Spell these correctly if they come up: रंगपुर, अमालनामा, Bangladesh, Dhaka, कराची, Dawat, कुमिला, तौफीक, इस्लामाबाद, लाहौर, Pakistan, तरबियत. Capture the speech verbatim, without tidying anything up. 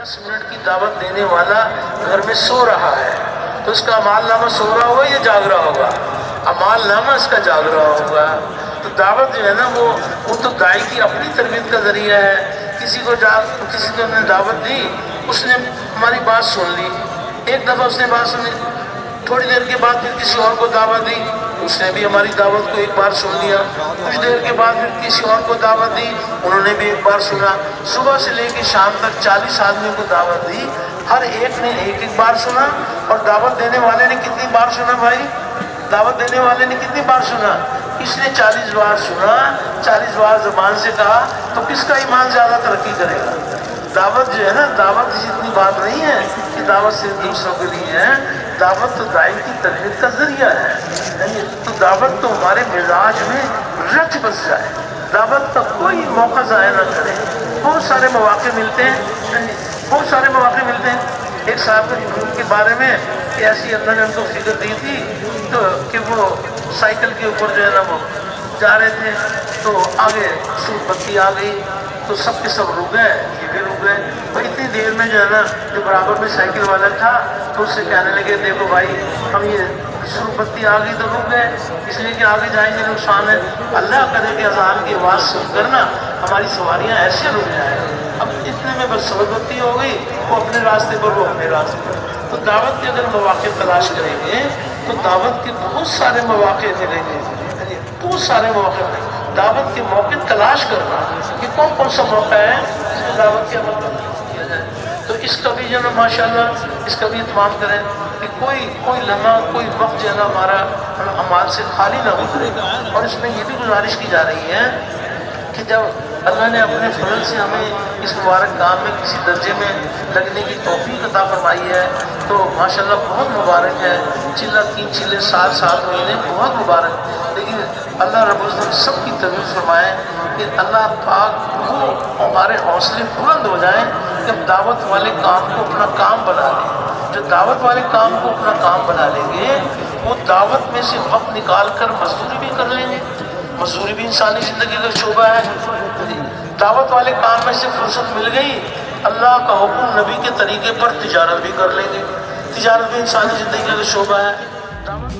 दस मिनट की दावत देने वाला घर में सो रहा है तो उसका अमालनामा सो रहा होगा या जाग रहा होगा? अमालनामा इसका जाग रहा होगा। तो दावत जो है ना वो वो तो दाई की अपनी तरबियत का जरिया है। किसी को जाग किसी को हमने दावत दी, उसने हमारी बात सुन ली, एक दफ़ा उसने बात सुनी, थोड़ी देर के बाद फिर किसी और को दावत दी, उसने भी हमारी दावत को एक बार सुन लिया, कुछ देर के बाद फिर किसी और को दावत दी, उन्होंने भी एक बार सुना। सुबह से लेकर शाम तक चालीस आदमियों को दावत दी, हर एक ने एक एक बार सुना। और दावत देने वाले ने कितनी बार सुना भाई? दावत देने वाले ने कितनी बार सुना? इसने चालीस बार सुना, चालीस बार ज़बान से कहा। तो किसका ईमान ज़्यादा तरक्की करेगा? दावत जो है ना, दावत इतनी बात नहीं है कि दावत सिर्फ दूसरों के लिए है, दावत तो दाई की तरबियत का जरिया है। तो दावत तो हमारे मिजाज में रच बस जाए, दावत का कोई मौका ज़ाया ना करे। बहुत सारे मौके मिलते हैं, बहुत सारे मौके मिलते हैं। एक साहब ने उनके बारे में ऐसी अंदर ने उनको फिक्र दी थी तो कि वो साइकिल के ऊपर जो है ना वो जा रहे थे, तो आगे से बत्ती आ गई तो सब के सब रुक गए, ये भी रुक गए। और इतनी देर में जो है ना जो बराबर में साइकिल वाला था तो उससे कहने लगे, देखो भाई हम ये शुरू बत्ती आ गई तो रुक गए, इसलिए कि आगे जाएंगे नुकसान है। अल्लाह करे कि अजान की आवाज़ सुनकर ना हमारी सवारियाँ ऐसे रुक जाए। अब इतने में बस सब बत्ती हो गई, वो अपने रास्ते पर, वो अपने रास्ते पर। तो दावत के अगर मौके तलाश करेंगे तो दावत के बहुत सारे मौके मिलेंगे, बहुत सारे मौके मिलेंगे। दावत के मौके तलाश करना कि कौन कौन सा मौका है जिसको दावत के अमल पर किया जाए। तो इसका भी जो ना माशाल्लाह इसका भी इत्माम करें कि कोई कोई लम्हा कोई वक्त जो है ना हमारा अमाल से खाली ना गुजरेगा। और इसमें ये भी गुजारिश की जा रही है कि जब अल्लाह ने अपने फजल से हमें इस मुबारक काम में किसी दर्जे में लगने की तौफीक अता फरमाई है तो माशाल्लाह बहुत मुबारक है। चिल्ला तीन चिल्ले सात सात महीने बहुत मुबारक। लेकिन अल्लाह रब्बुल इज़्ज़त सब की तरफ फरमाए कि अल्लाह पाक वो हमारे हौसले बुलंद हो जाएं कि हम दावत वाले काम को अपना काम बना लें। जो दावत वाले काम को अपना काम बना लेंगे वो दावत में से वक्त निकाल कर मजदूरी भी कर लेंगे। मजदूरी भी इंसानी ज़िंदगी का शोबा है। दावत वाले काम में से फुर्सत मिल गई, अल्लाह का हुक्म नबी के तरीके पर तिजारत भी कर लेंगे। तिजारत भी इंसानी ज़िंदगी का शोबा है।